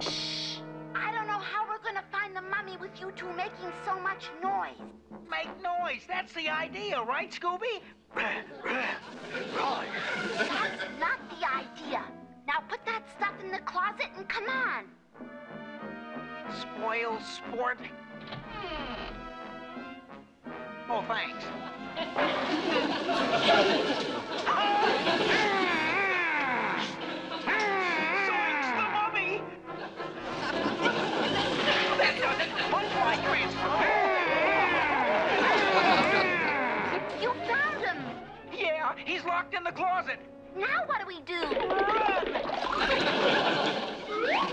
Shh! I don't know how we're gonna find the mummy with you two making so much noise. Make noise, that's the idea, right, Scooby? That's not the idea. Now put that stuff in the closet and come on. Spoil sport. Oh, thanks. Zoinks, the mummy! That does it. Butterfly transfer. You found him. Yeah, he's locked in the closet. Now what do we do? Run!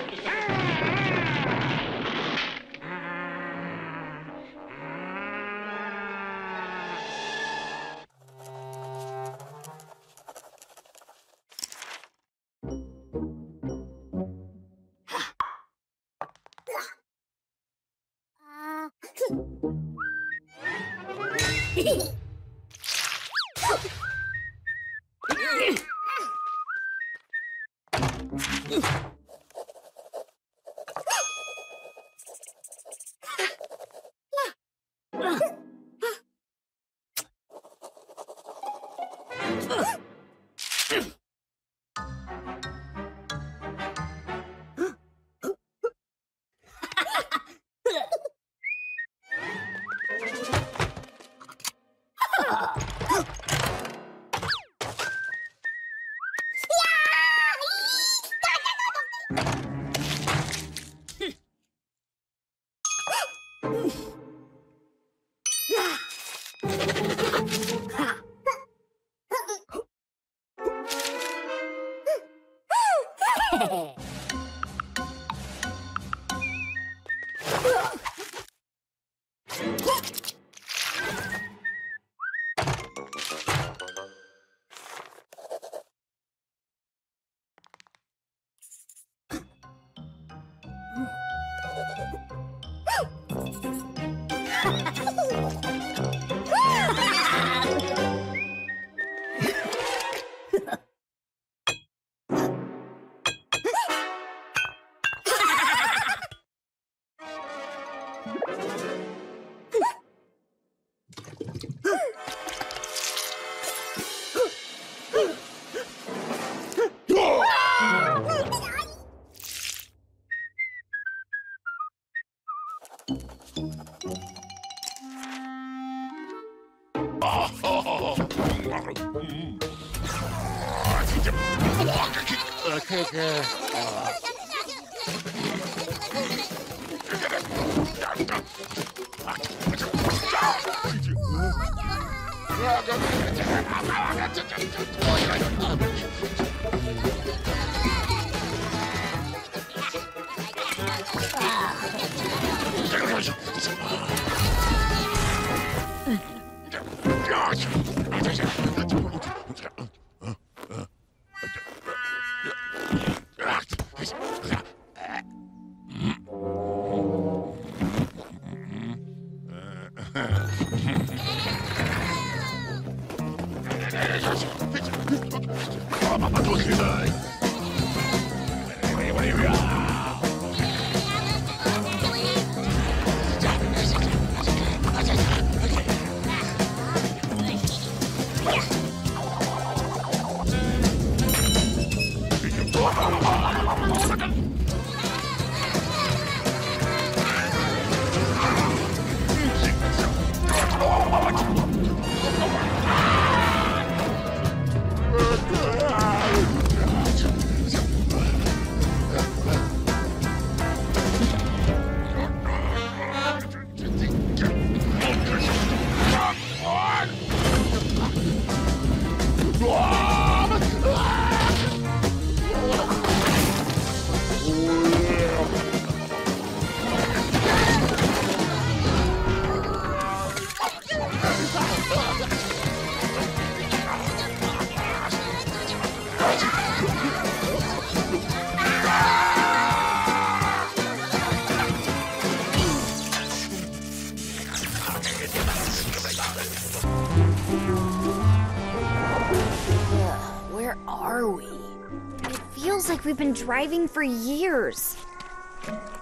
like we've been driving for years.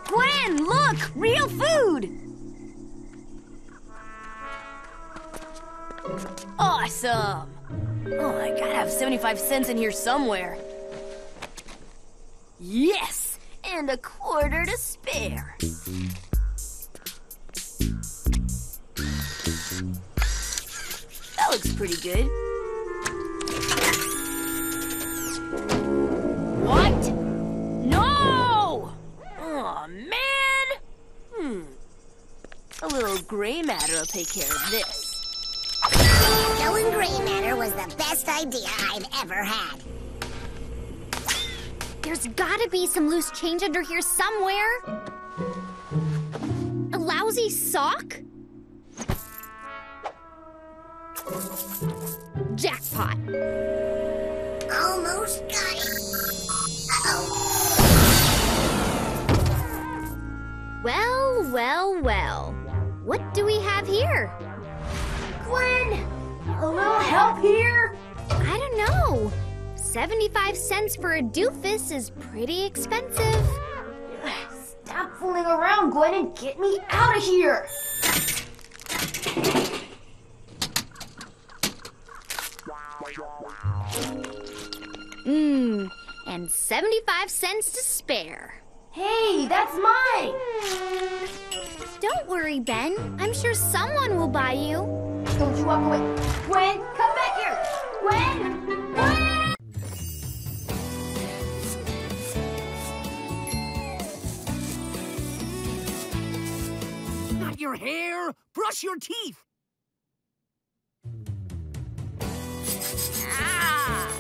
Gwen, look! Real food! Awesome! Oh, I gotta have 75 cents in here somewhere. Yes! And a quarter to spare. That looks pretty good. What? No! Aw, man! A little gray matter will take care of this. Going gray matter was the best idea I've ever had. There's gotta be some loose change under here somewhere. A lousy sock? Jackpot. Almost got it. Uh-oh. Well, well. What do we have here? Gwen! A little help here? I don't know. 75 cents for a doofus is pretty expensive. Stop fooling around, Gwen, and get me out of here. And 75 cents to spare. Hey, that's mine. Don't worry, Ben. I'm sure someone will buy you. Don't you walk away. Gwen, come back here. Gwen! Gwen! Not your hair. Brush your teeth. Ah!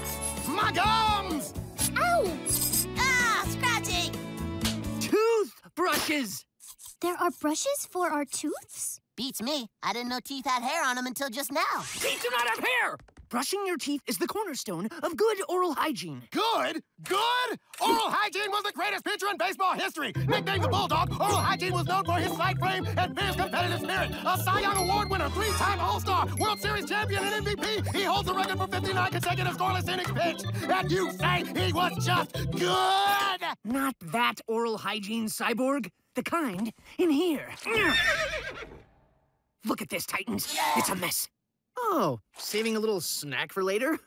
Madams! Ow! Ah, scratching! Toothbrushes! There are brushes for our tooths? Beats me. I didn't know teeth had hair on them until just now. Teeth do not have hair! Brushing your teeth is the cornerstone of good oral hygiene. Good? Good? Oral hygiene was the greatest pitcher in baseball history. Nicknamed the Bulldog, oral hygiene was known for his slight frame and fierce competitive spirit. A Cy Young Award winner, three-time All-Star, World Series champion and MVP, he holds the record for 59 consecutive scoreless innings pitched. And you say he was just good! Not that oral hygiene, cyborg. The kind in here. Look at this, Titans. It's a mess. Oh, saving a little snack for later?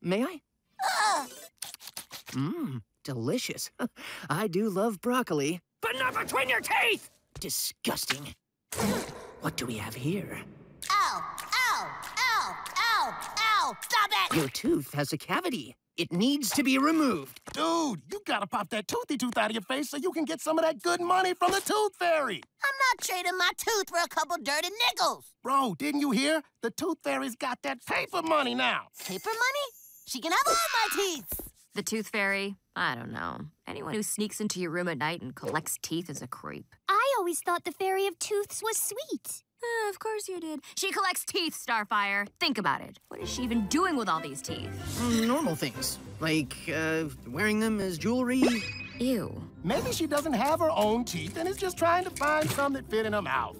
May I? Mmm, delicious. I do love broccoli. But not between your teeth! Disgusting. What do we have here? Ow! Ow! Ow! Ow! Ow! Stop it! Your tooth has a cavity. It needs to be removed. Dude, you gotta pop that toothy tooth out of your face so you can get some of that good money from the Tooth Fairy. I'm not trading my tooth for a couple dirty nickels. Bro, didn't you hear? The Tooth Fairy's got that paper money now. Paper money? She can have all my teeth. The Tooth Fairy? I don't know. Anyone who sneaks into your room at night and collects teeth is a creep. I always thought the Fairy of Tooths was sweet. Of course you did. She collects teeth, Starfire. Think about it. What is she even doing with all these teeth? Normal things. Like, wearing them as jewelry. Ew. Maybe she doesn't have her own teeth and is just trying to find some that fit in her mouth.